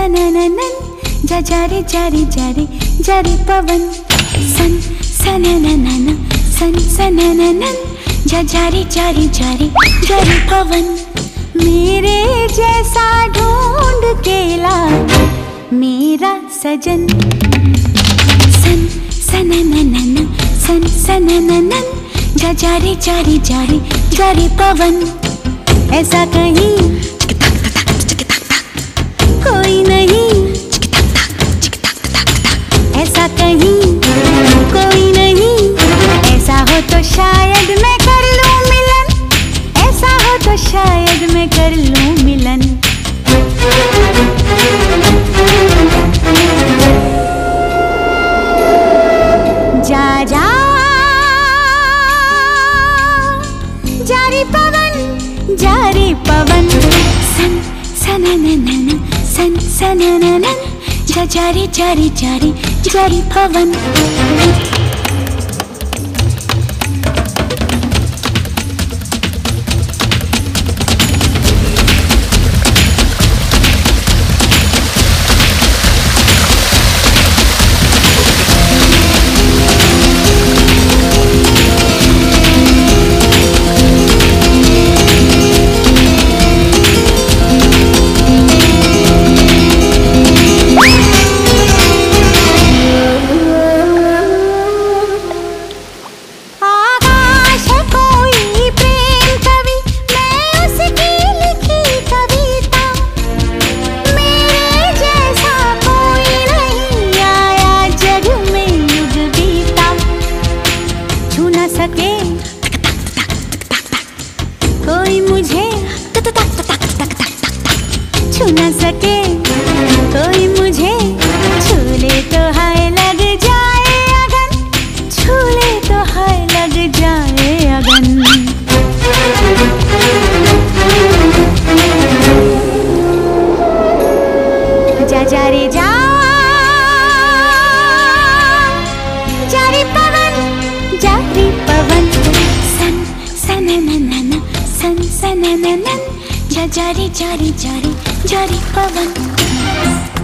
सनननन जजारे जारे जारे जारे पवन सन सनननन सन सनननन जजारे जारे जारे जारे पवन। मेरे जैसा ढूंढ के ला मेरा सजन सन सनननन सन सनननन जजारे जारे जारे जारे पवन। ऐसा कहीं कोई नहीं, ऐसा कहीं कोई नहीं, ऐसा हो तो शायद मैं कर लूं मिलन, ऐसा हो तो शायद मैं कर लूं मिलन। जा जा जारी पवन जारी पवन सन सनननन सन सनननन जारी जारी जारी जारी पवन। जारी जारी जारी जारी पवन।